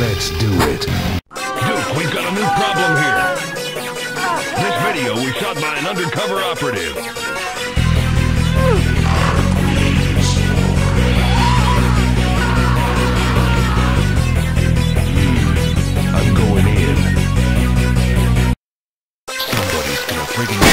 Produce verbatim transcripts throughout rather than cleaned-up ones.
Let's do it. Duke, we've got a new problem here. This video was shot by an undercover operative. I'm going in. Somebody's gonna friggin'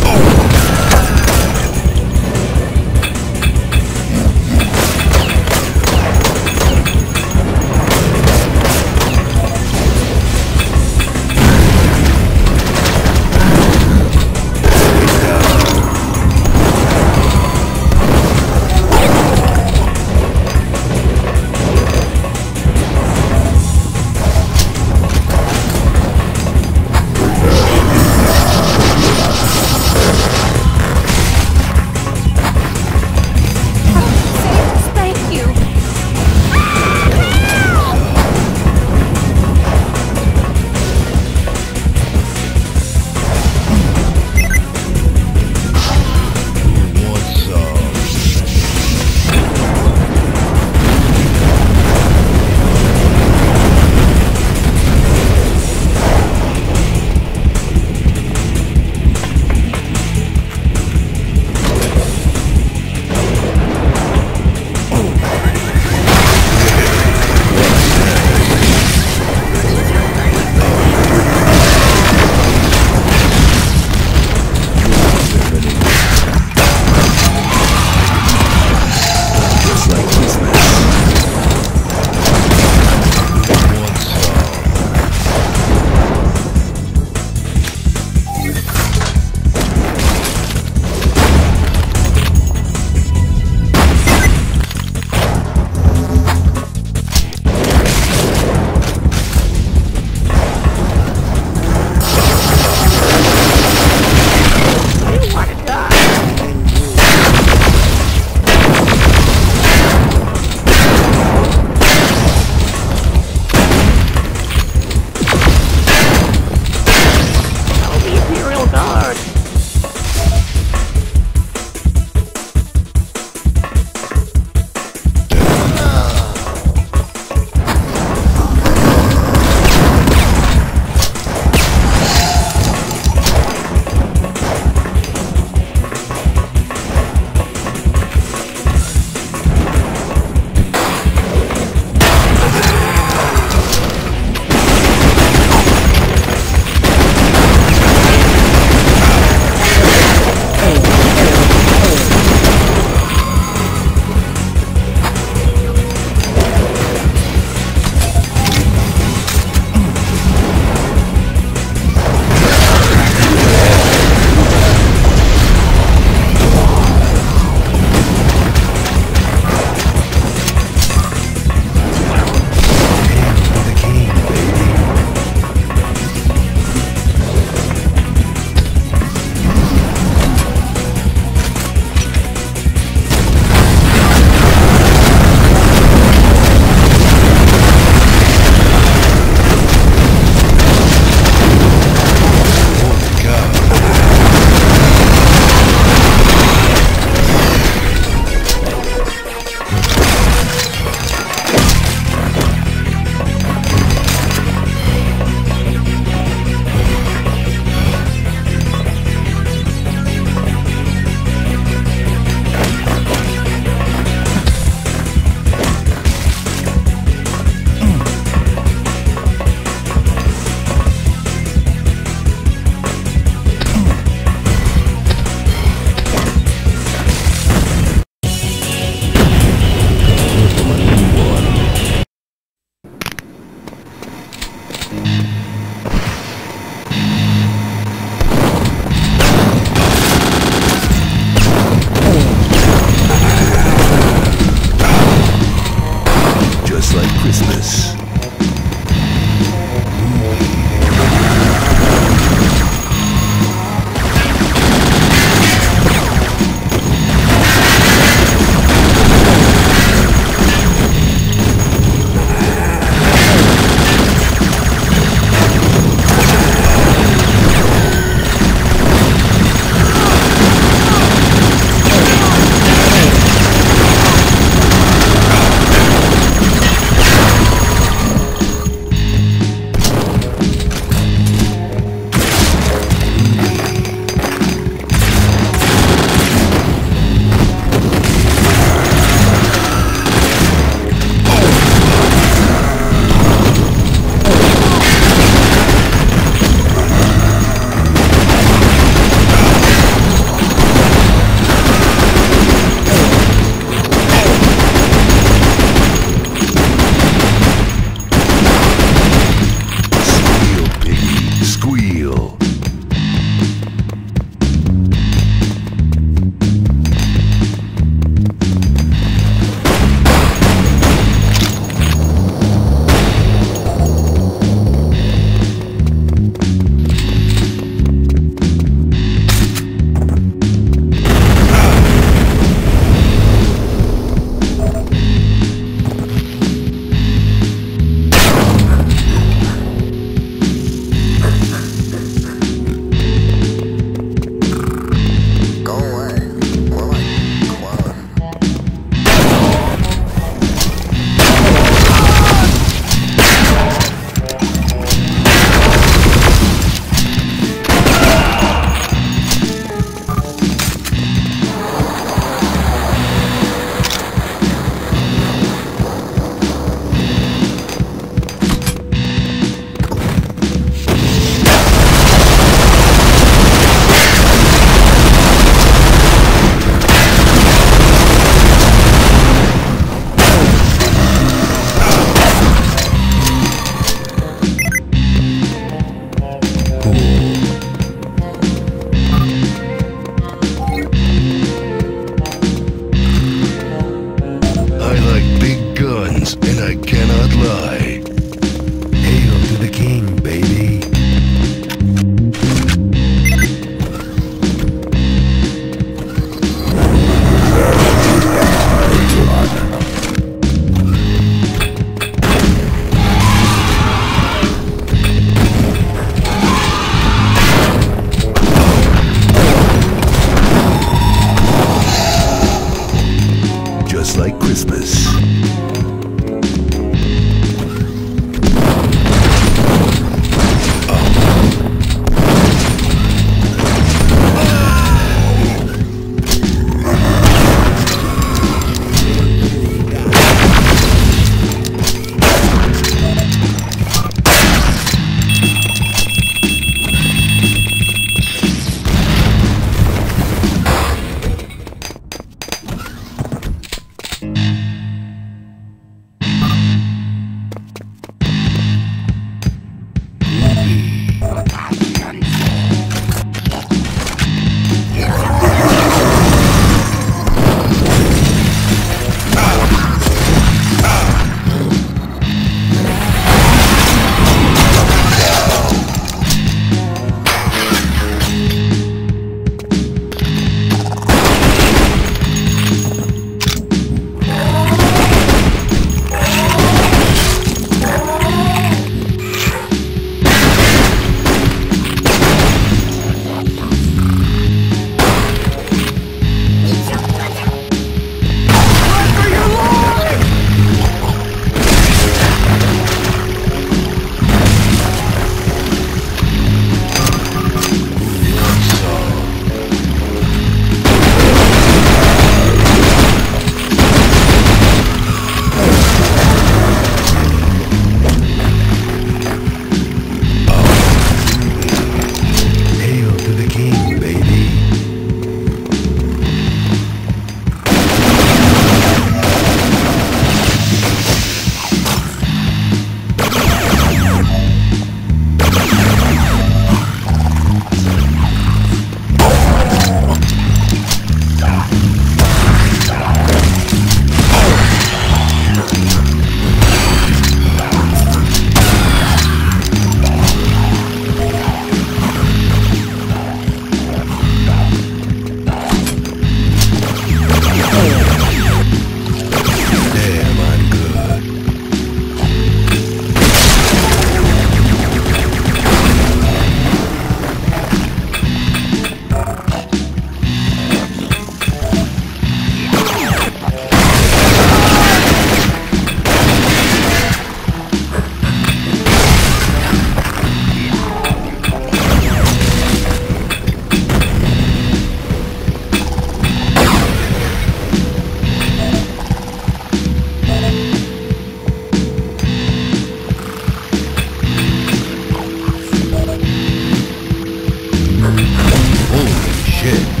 Okay.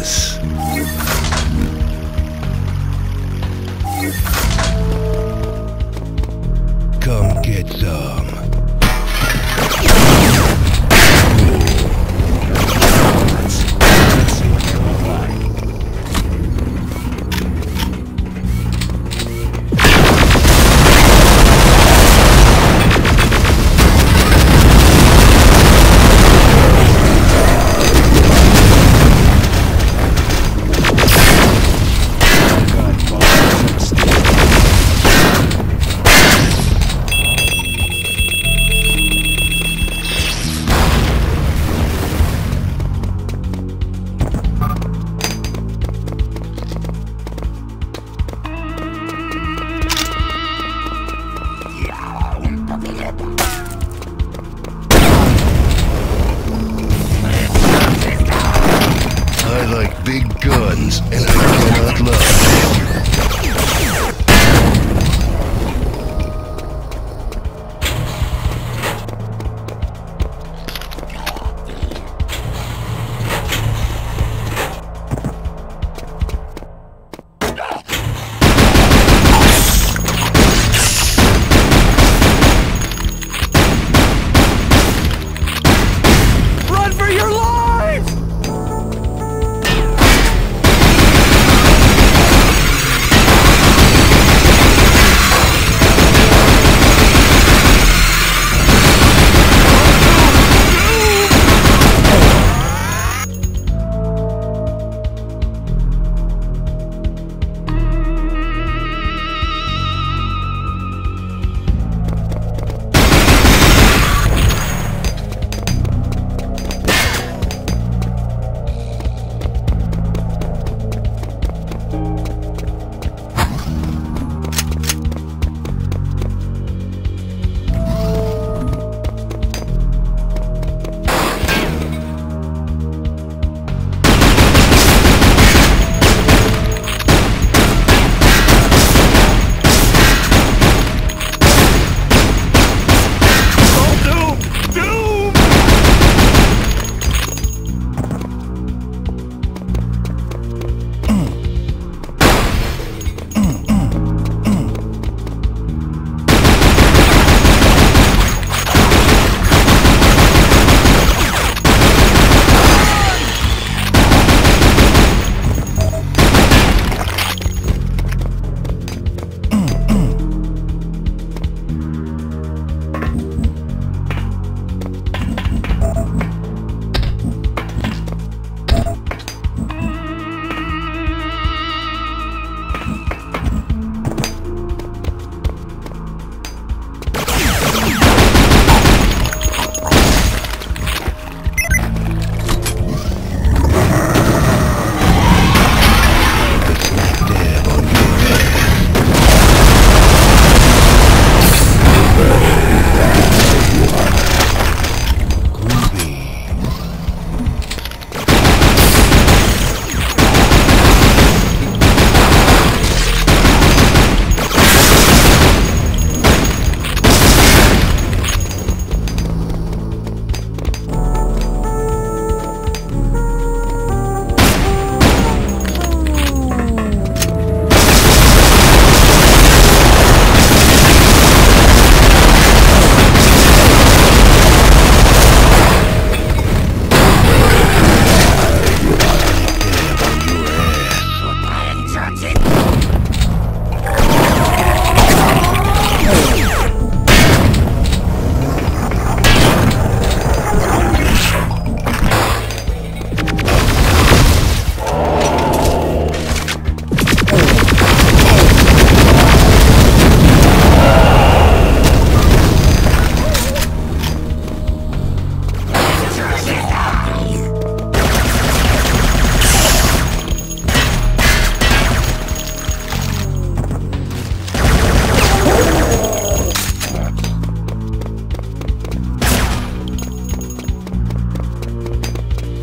this. Come get some. Big guns, and I cannot love them. Run for your life!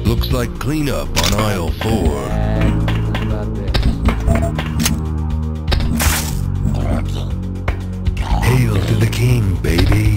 Looks like cleanup on aisle four. Hail to the king, baby.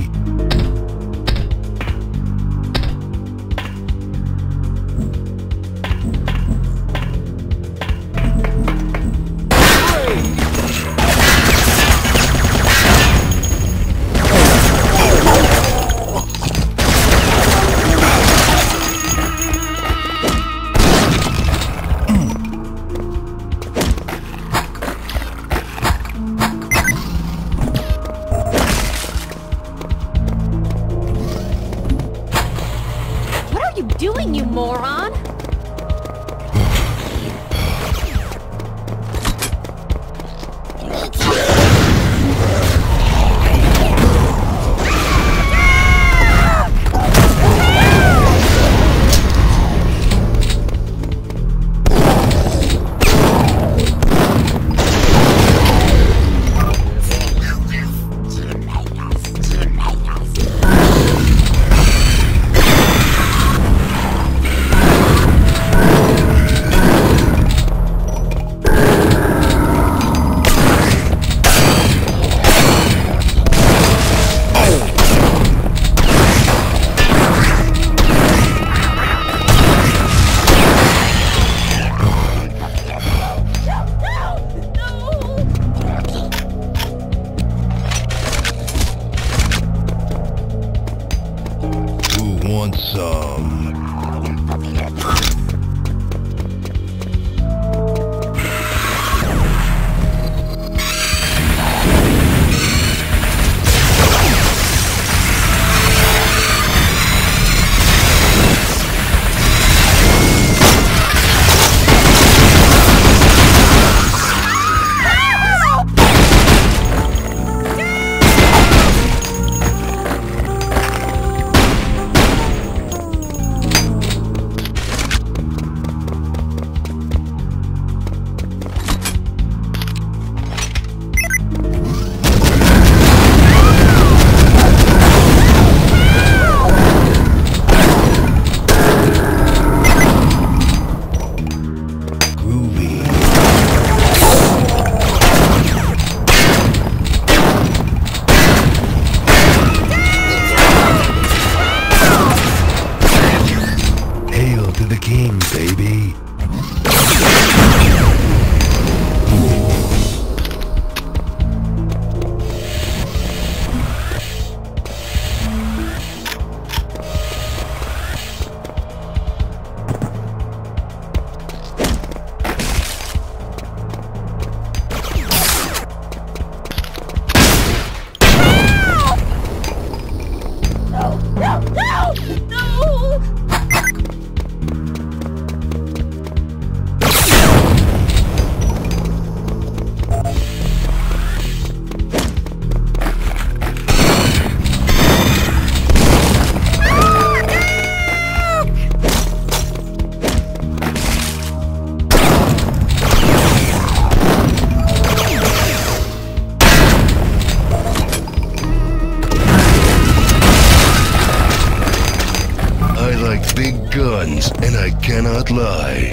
And I cannot lie.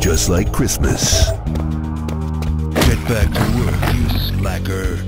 Just like Christmas. Get back to work, you slacker.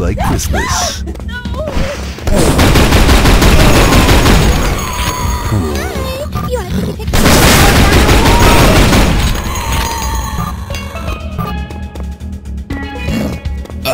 Like Christmas. No, no. Cool. You have to pick up.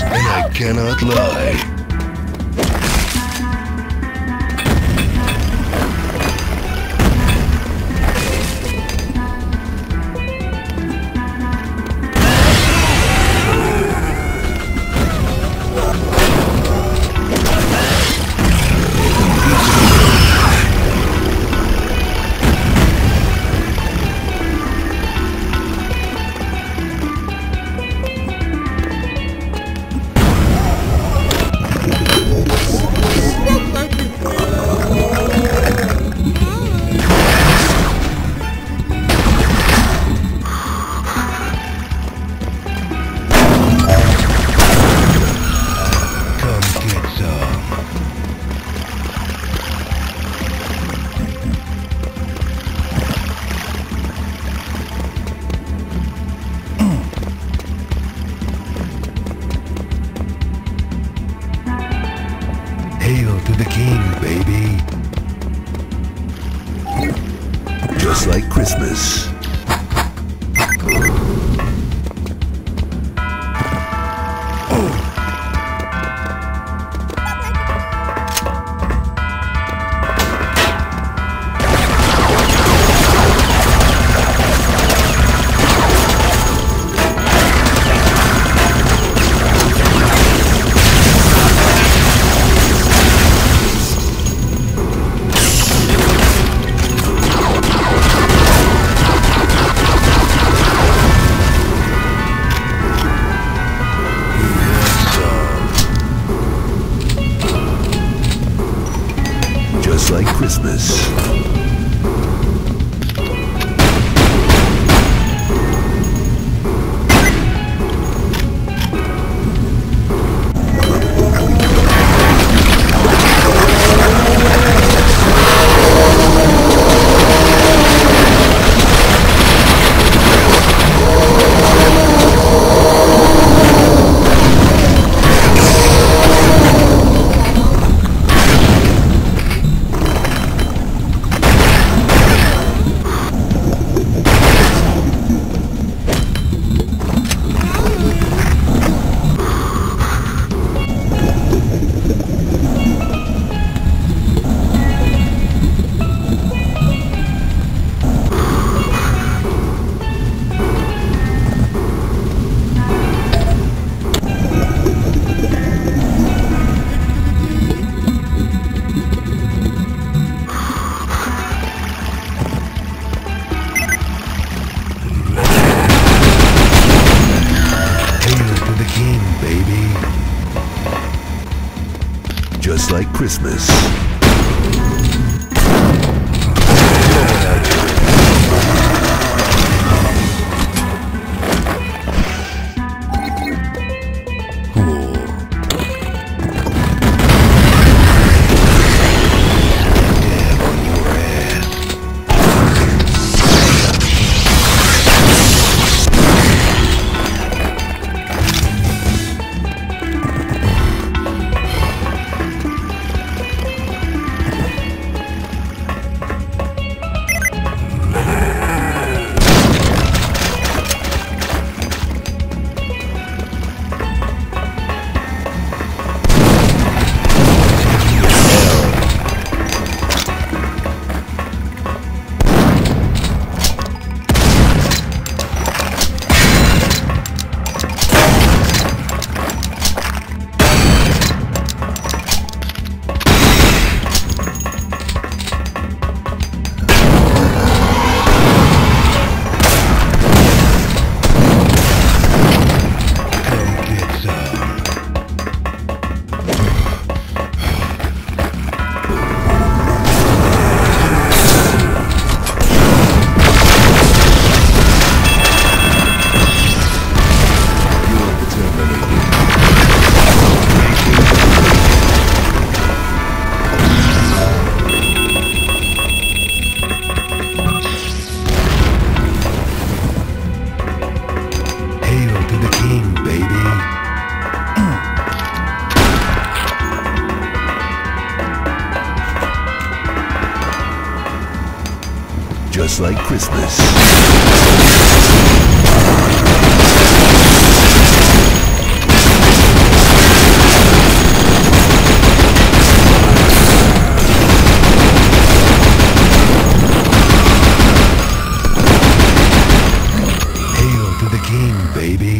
lies, and I cannot lie. Hail to the king, baby. Just like Christmas. Like Christmas. Just like Christmas. Just like Christmas. baby.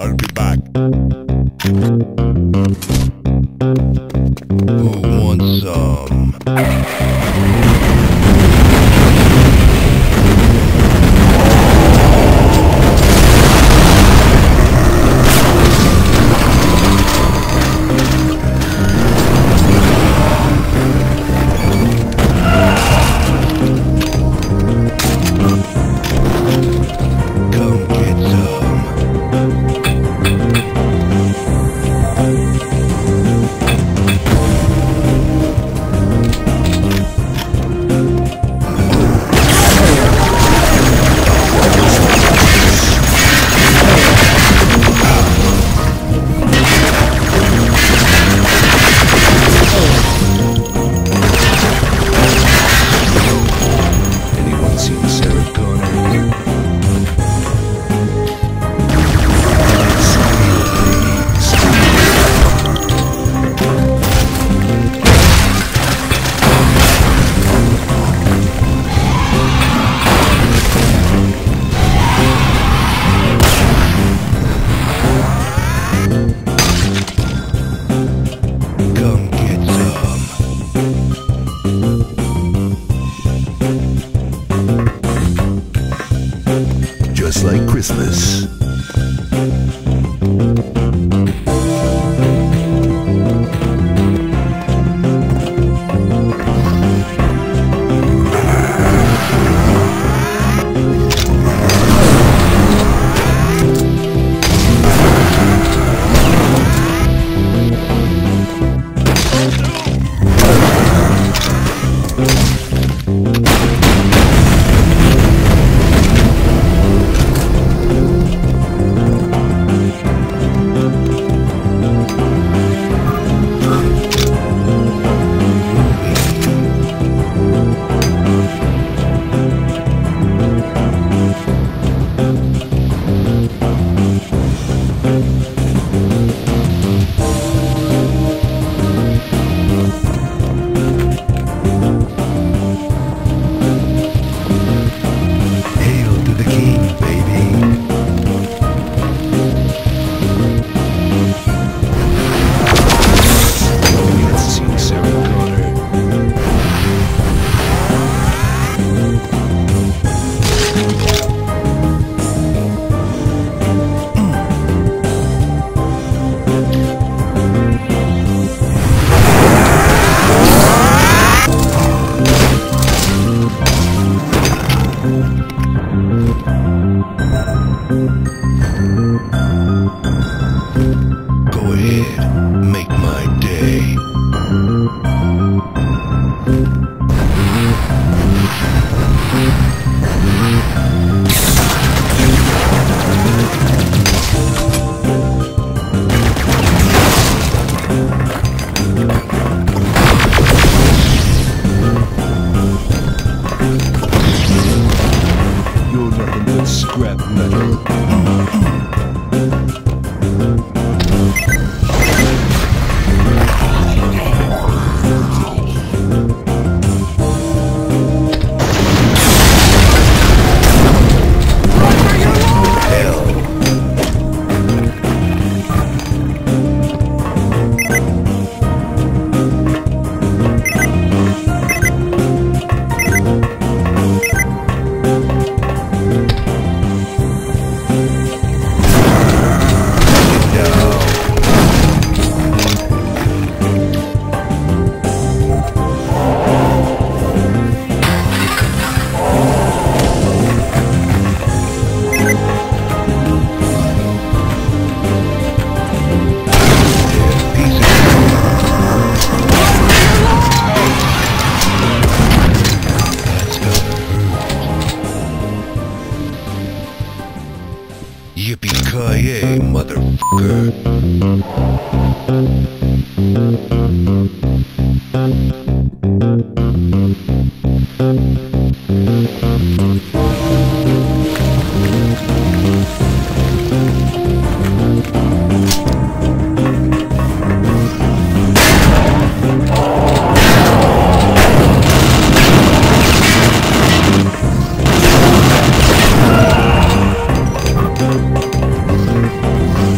I'll be back. Who wants some? Just like Christmas. Scrap metal. Yippee-ki-yay, motherfucker. We'll be right back.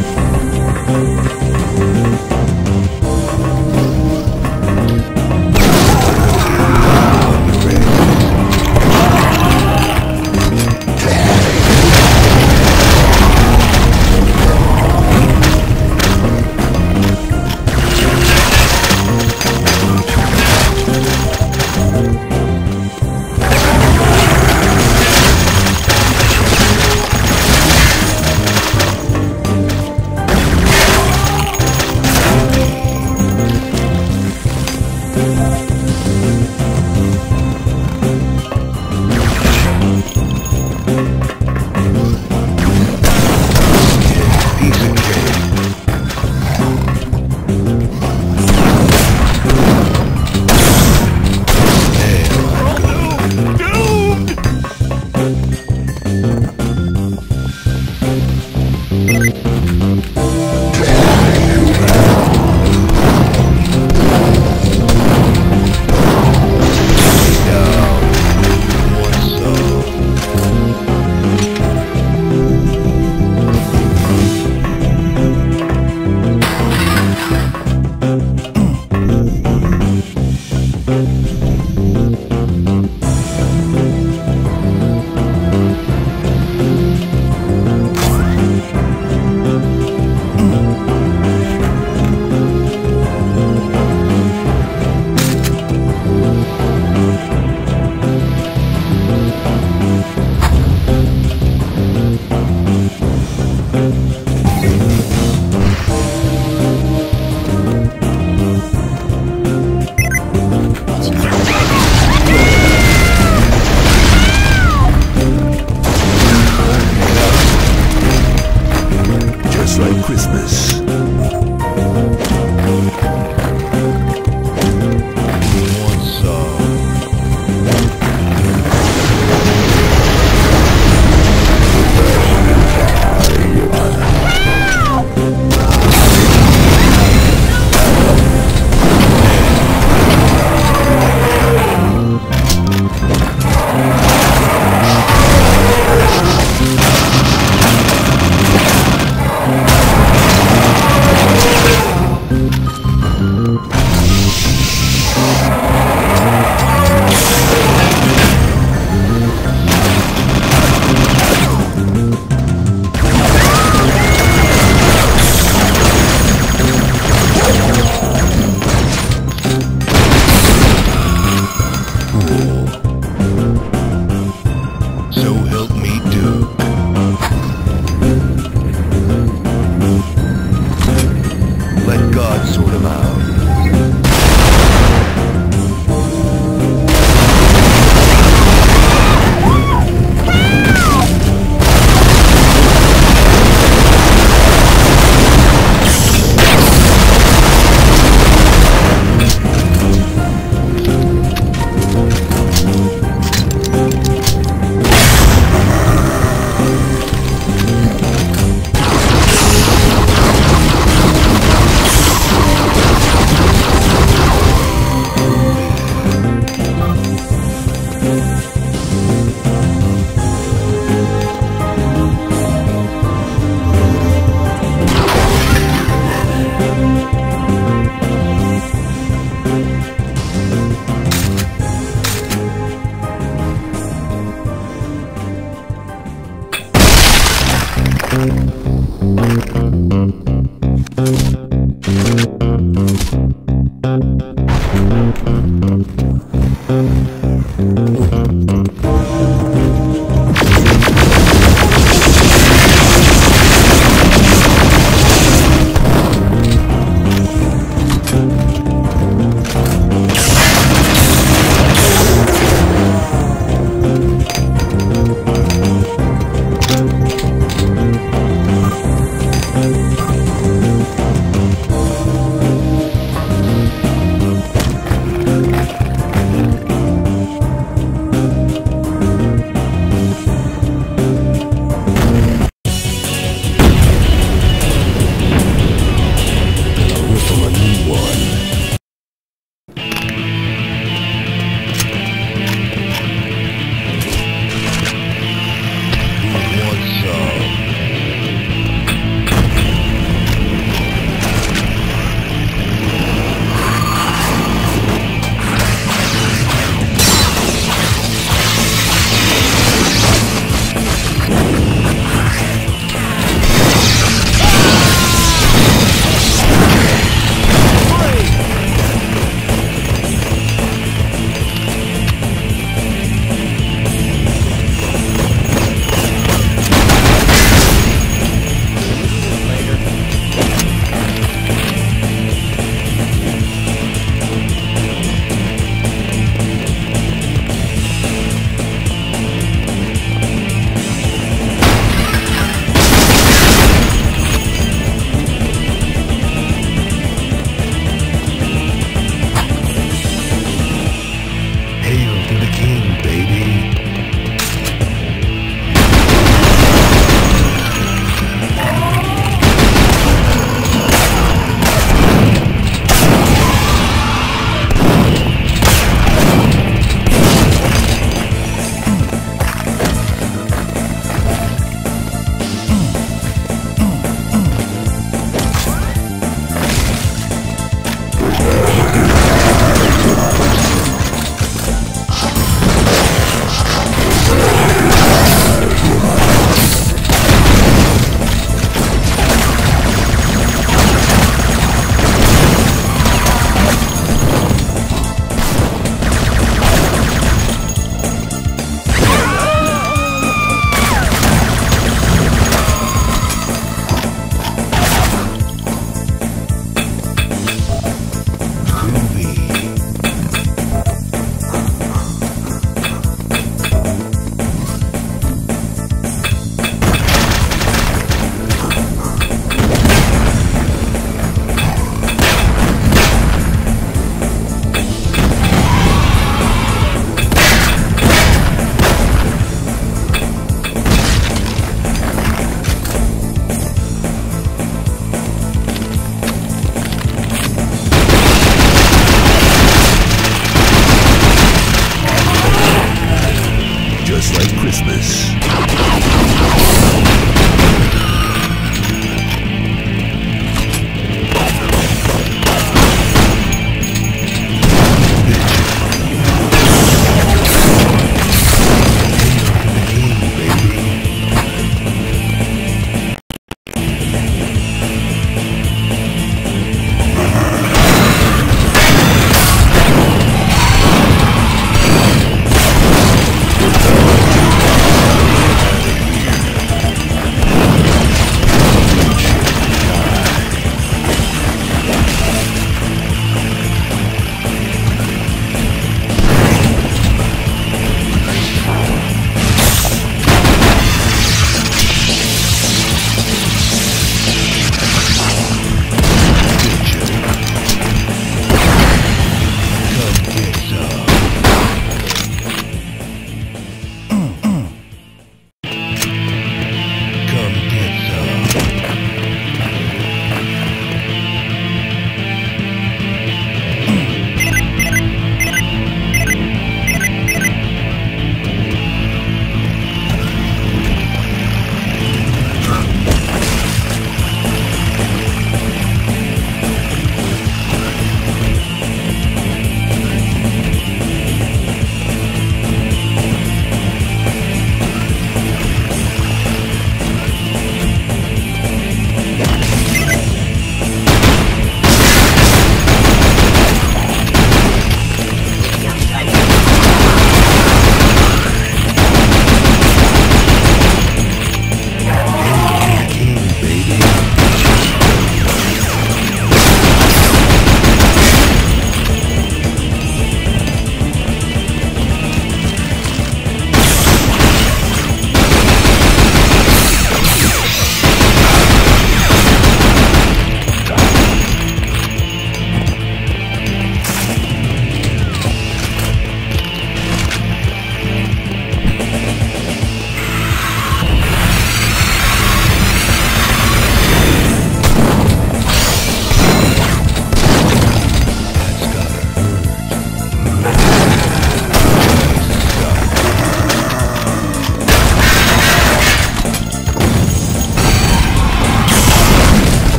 Let God sort him out.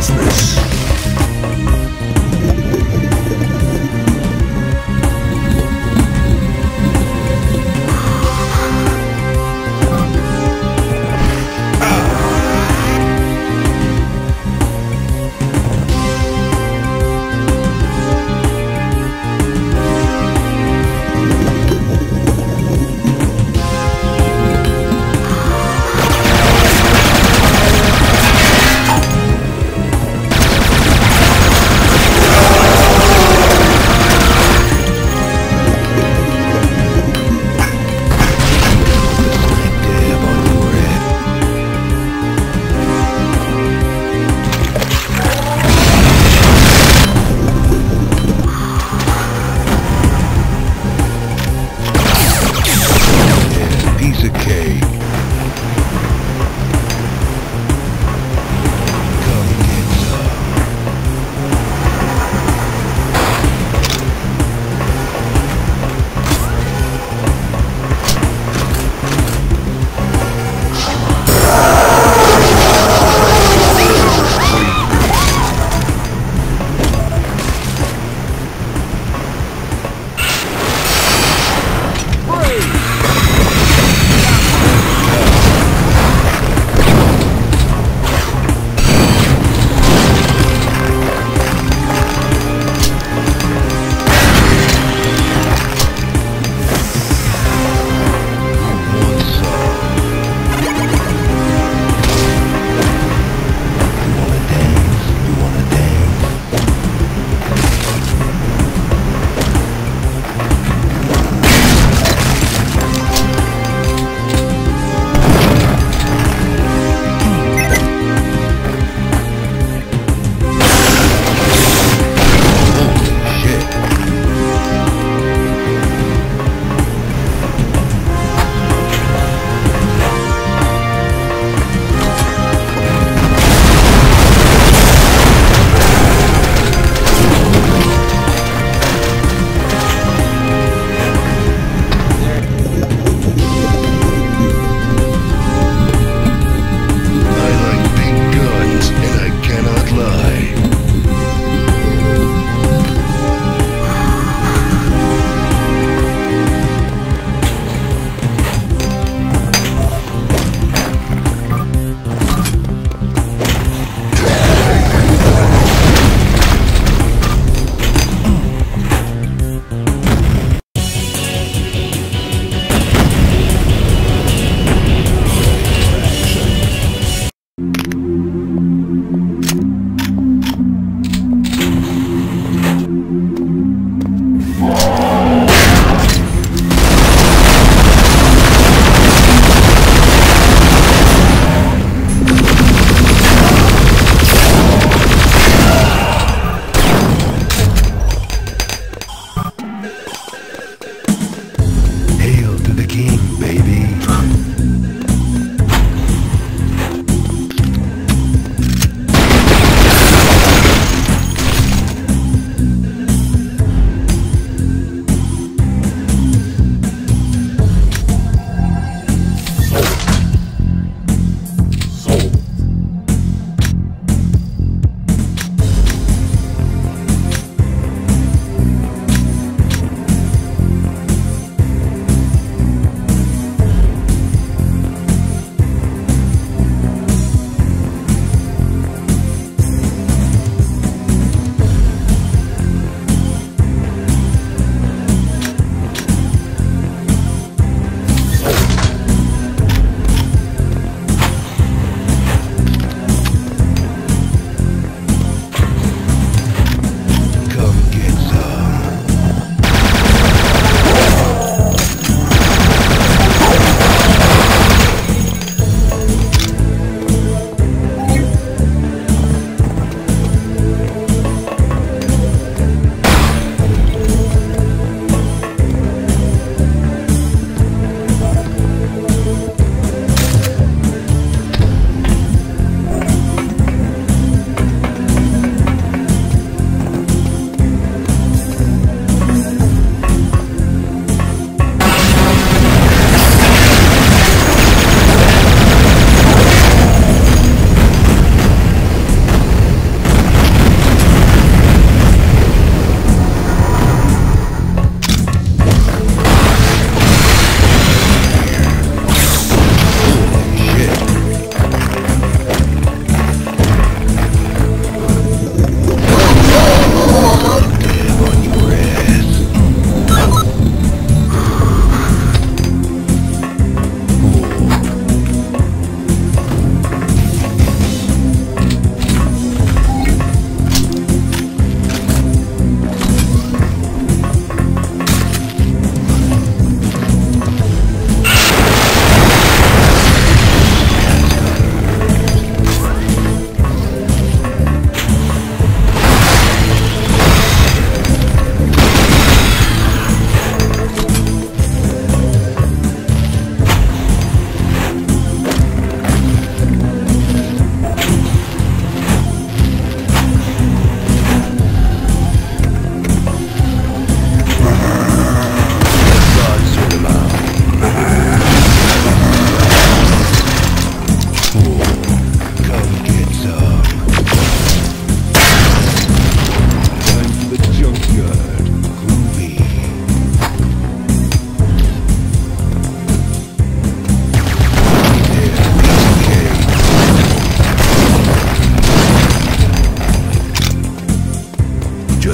business.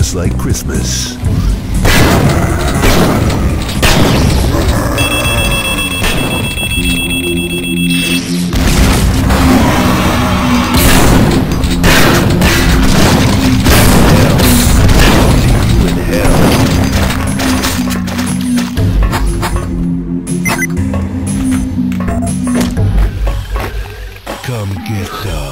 just like Christmas. Come get some.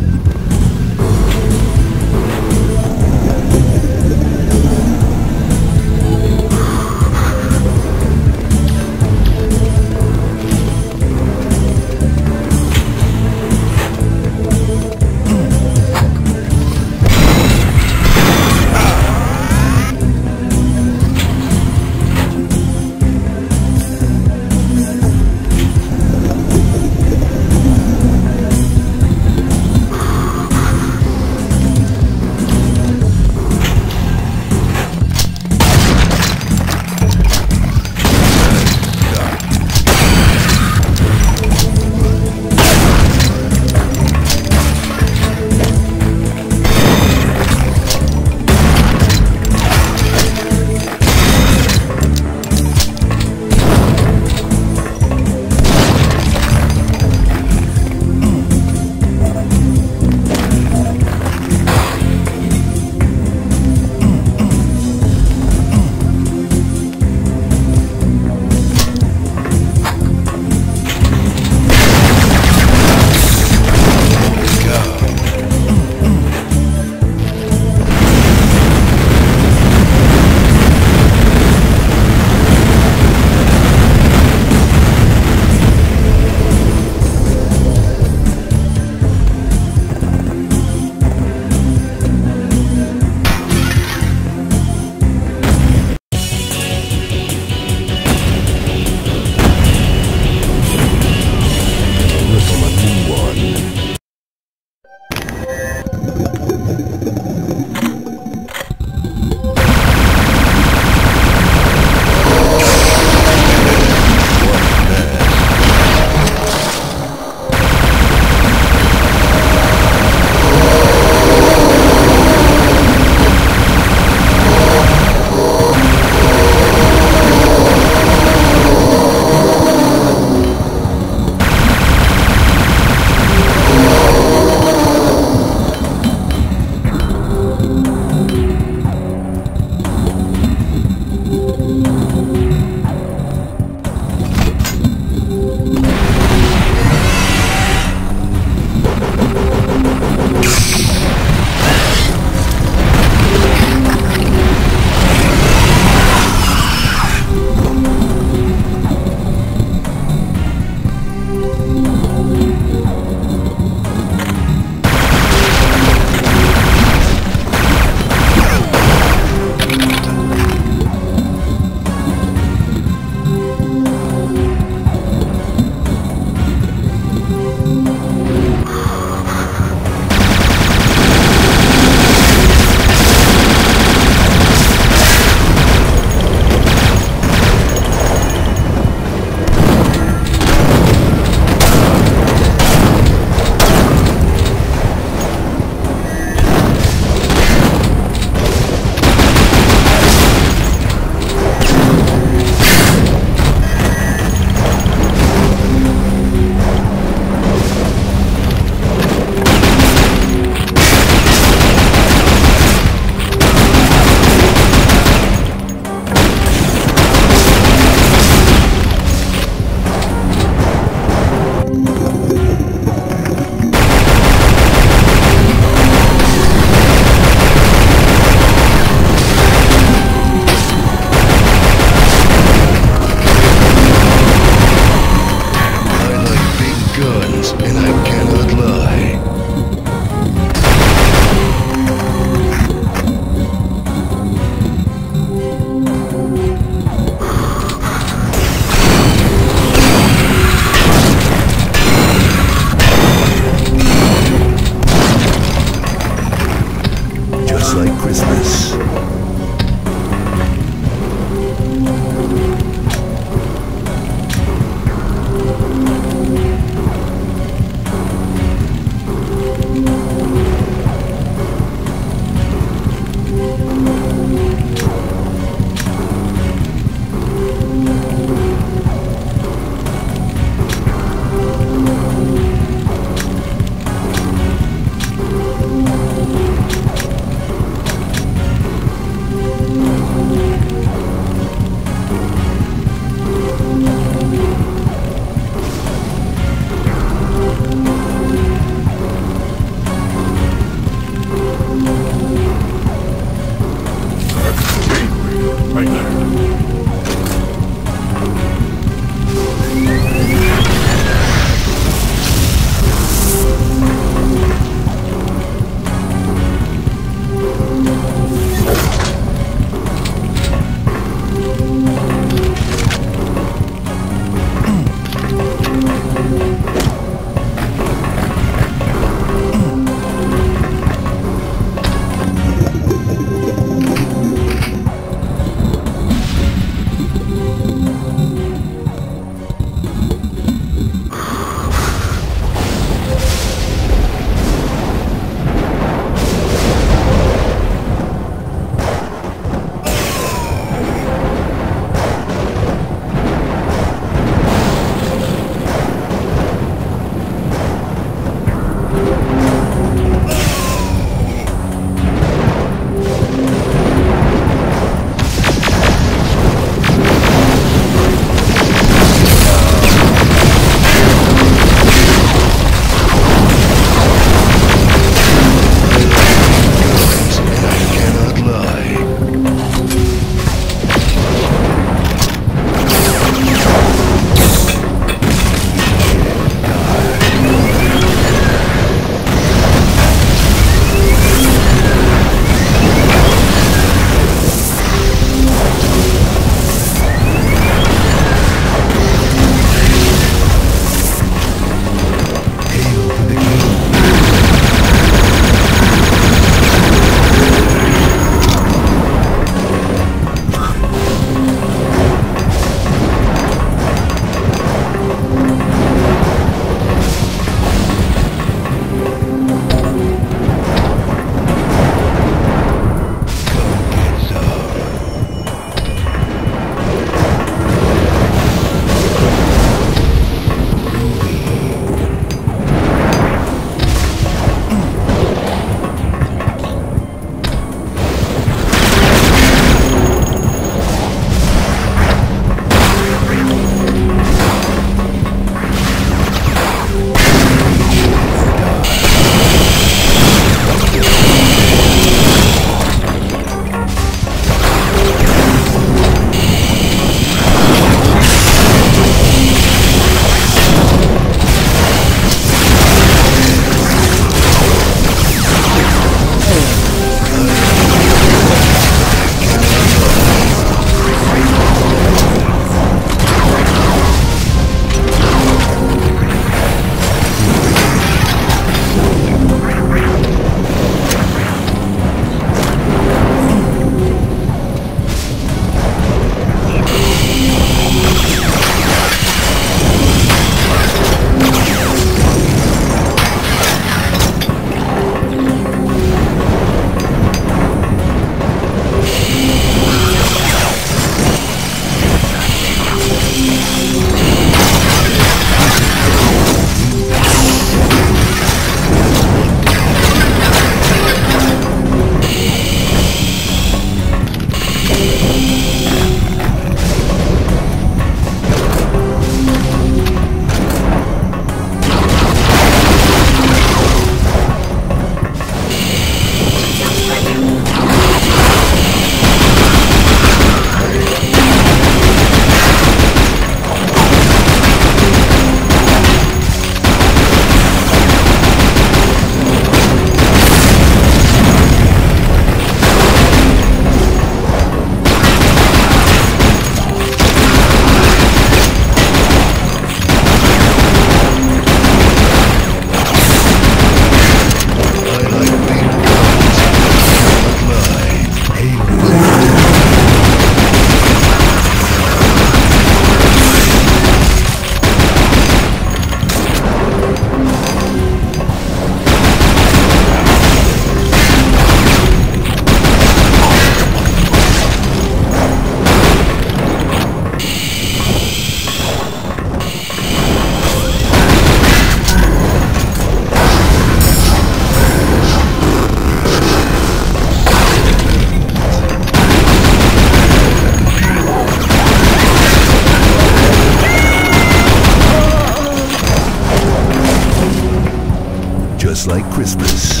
just like Christmas.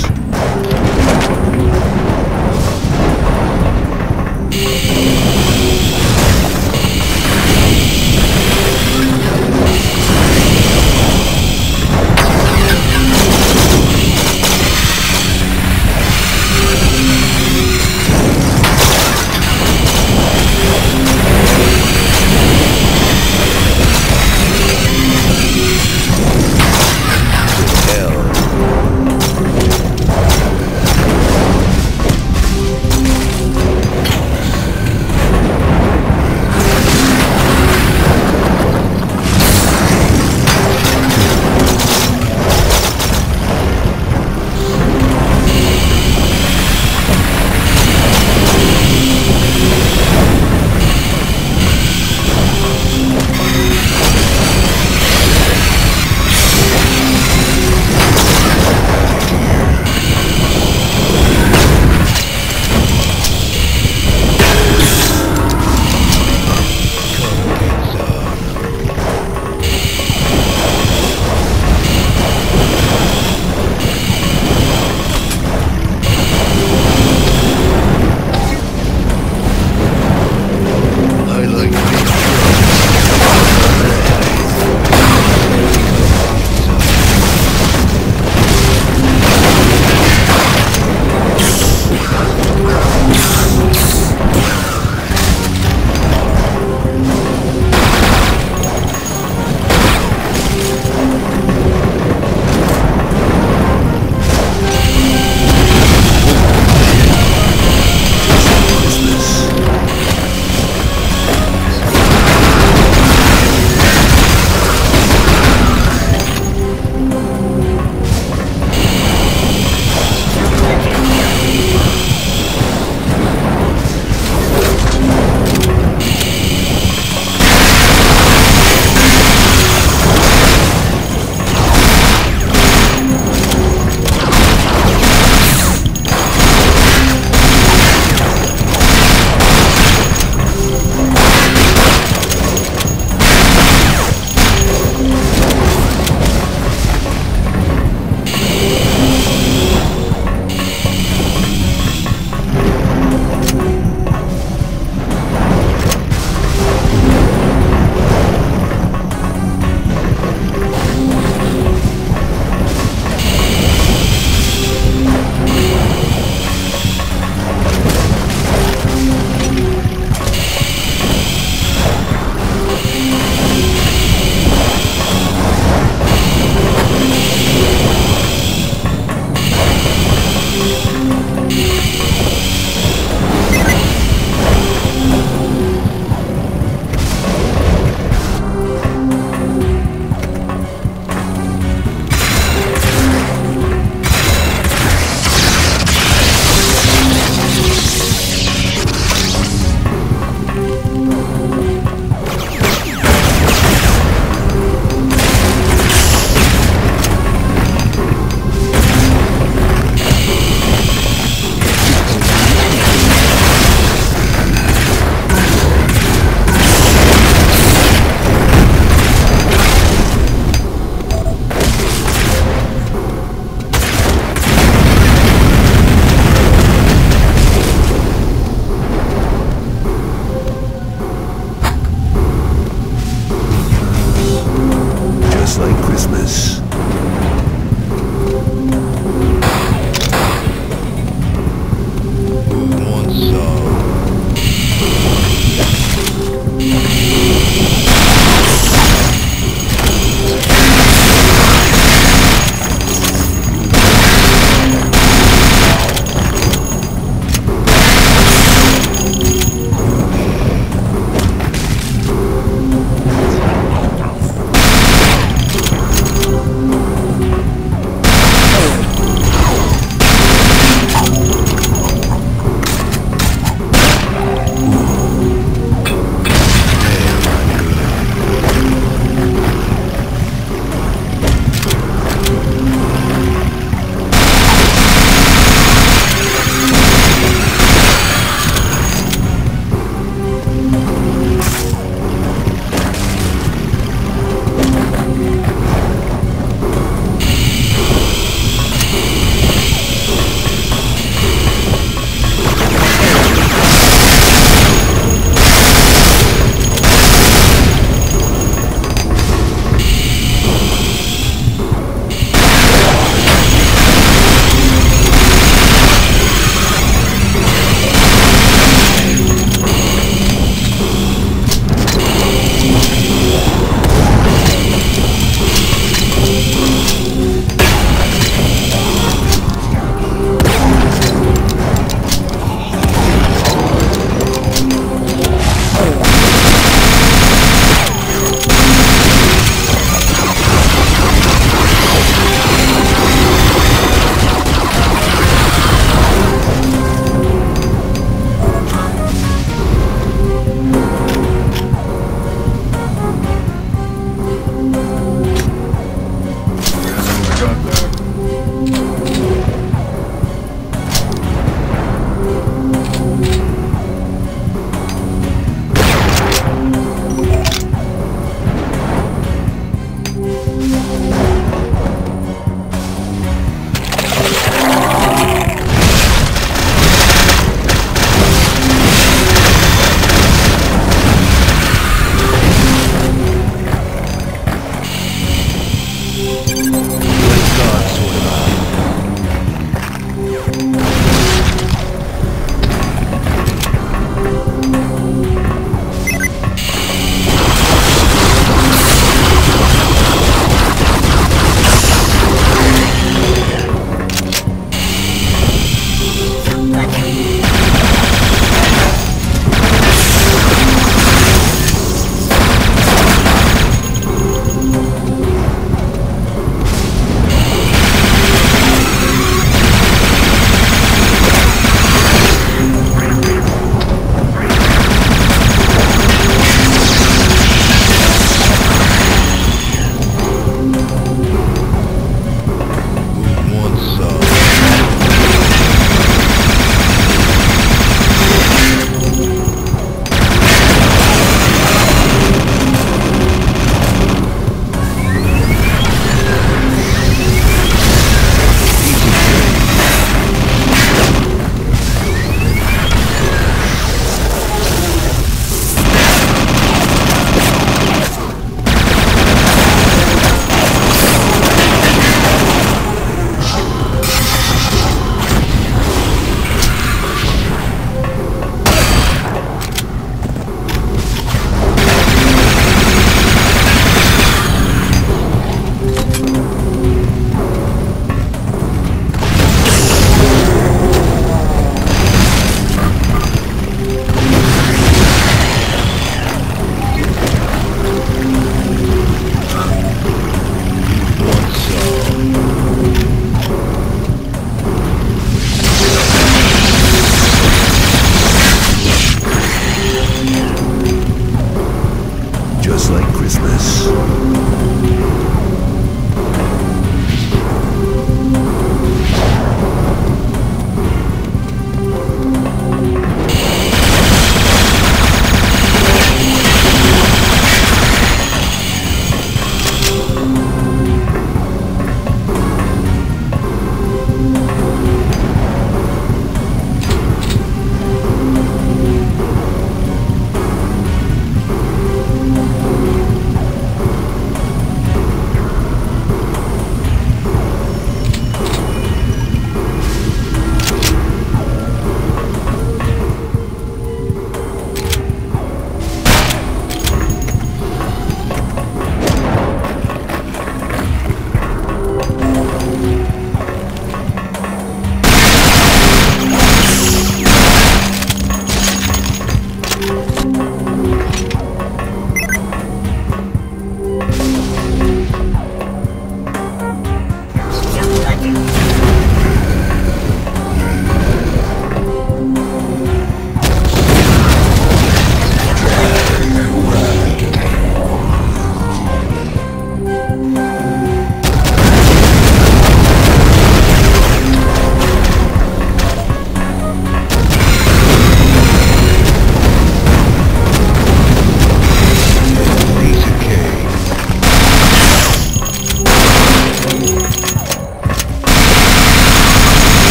just like Christmas.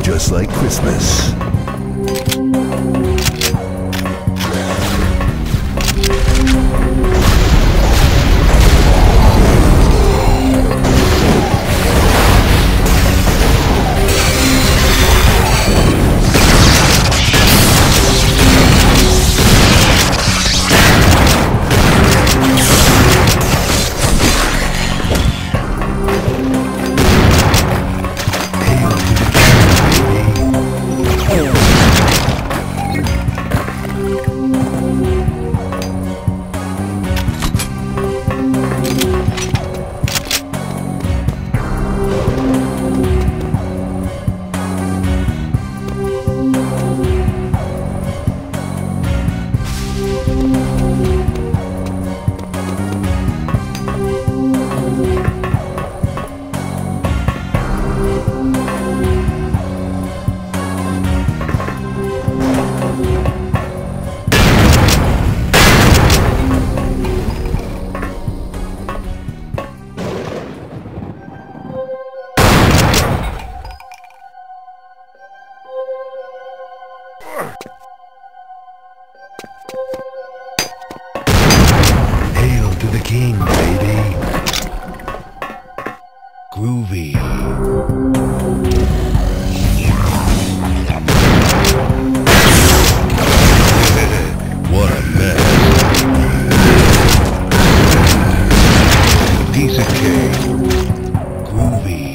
Just like Christmas. Hail to the king, baby. Groovy. What a mess. Piece of cake. Groovy.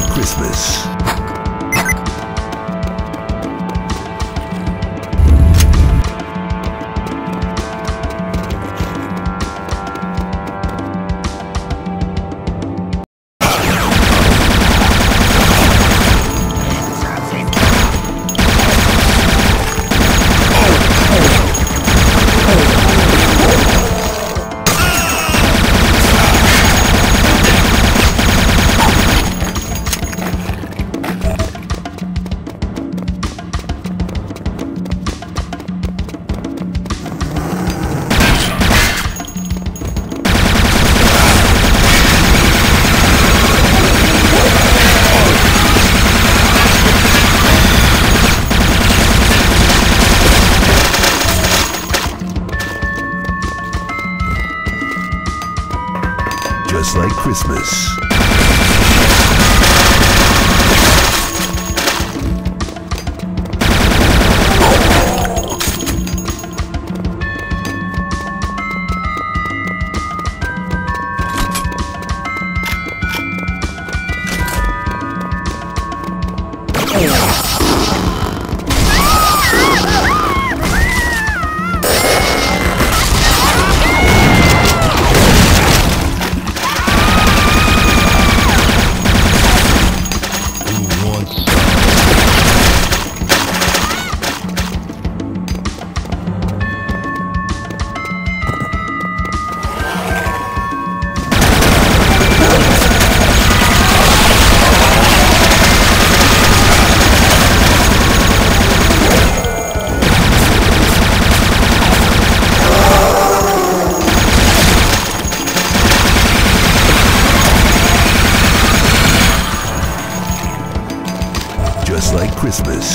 like Christmas. Just like Christmas. Just like Christmas.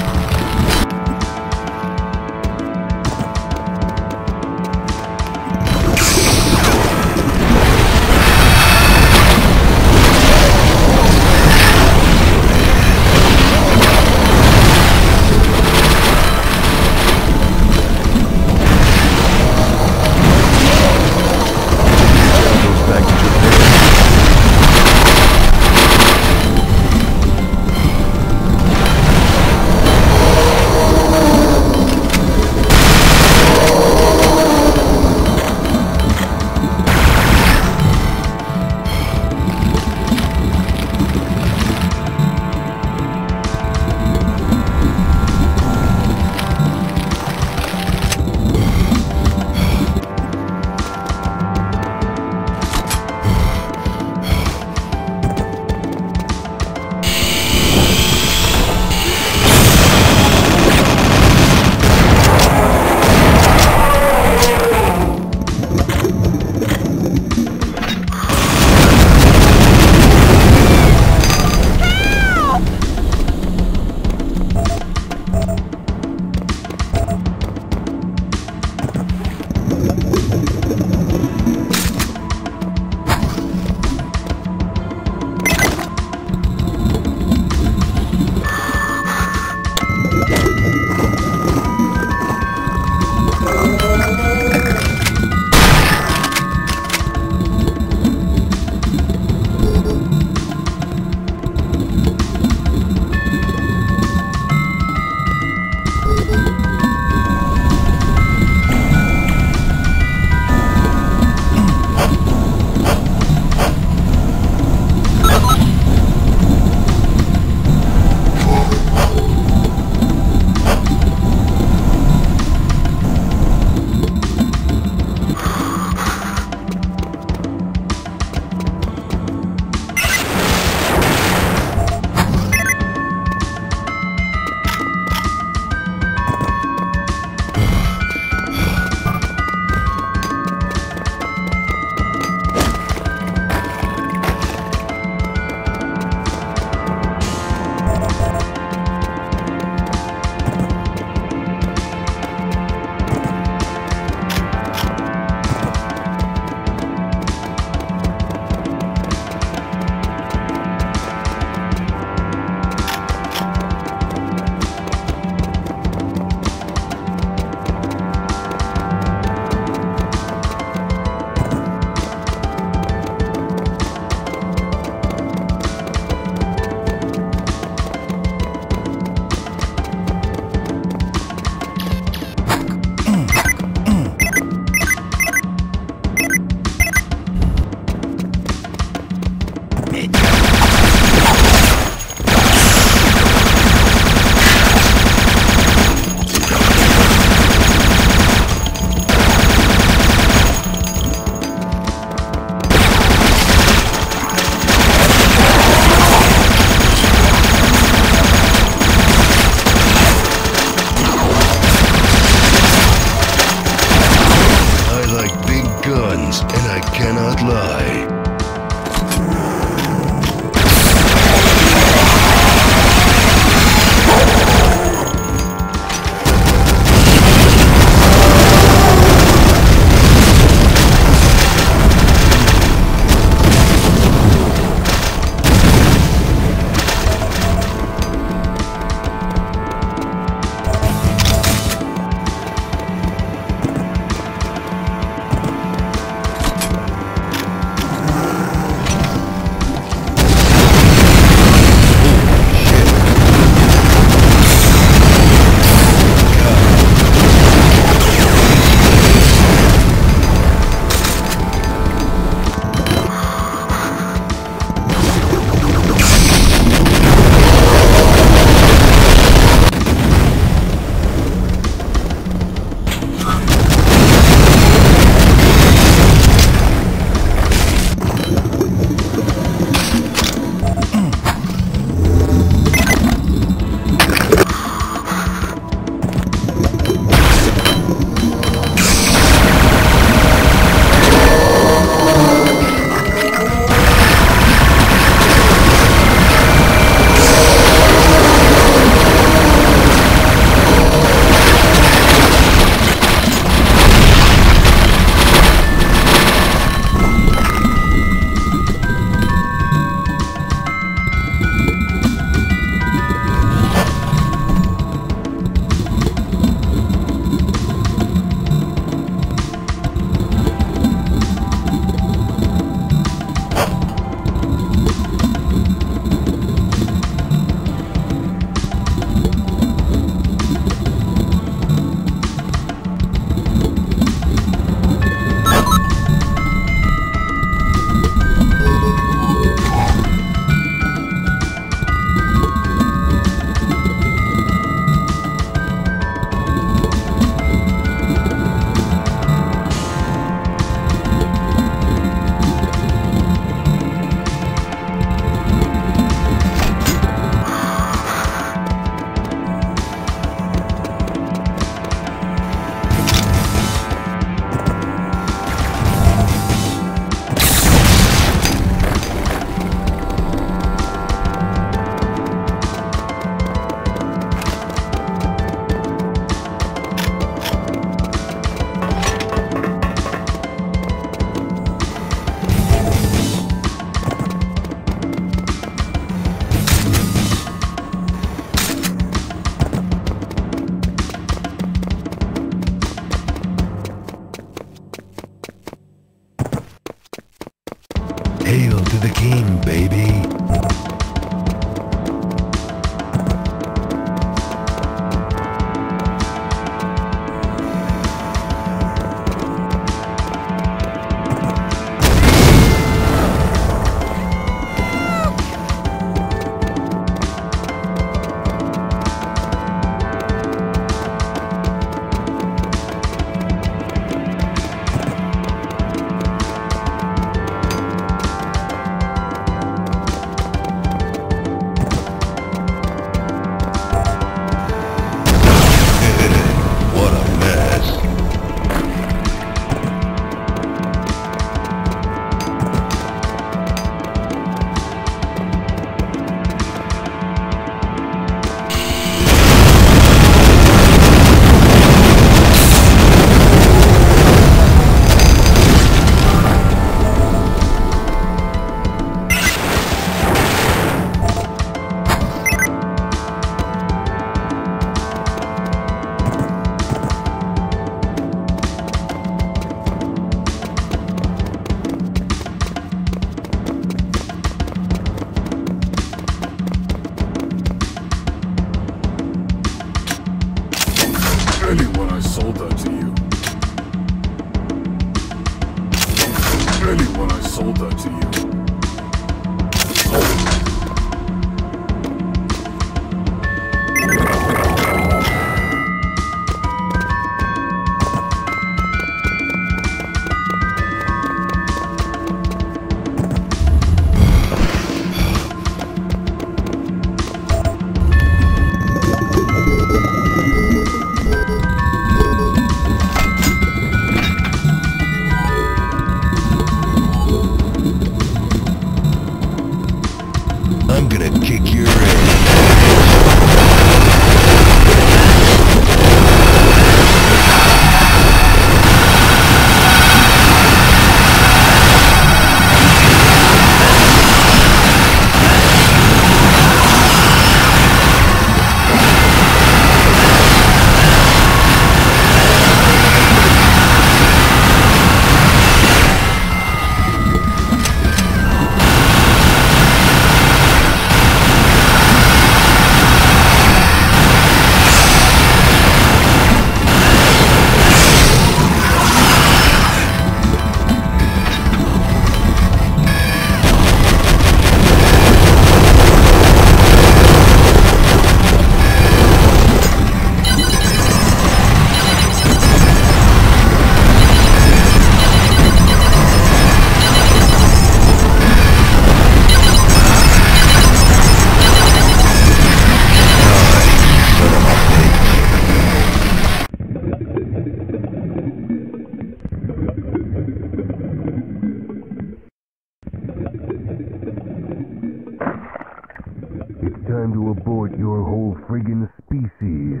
time to abort your whole friggin' species.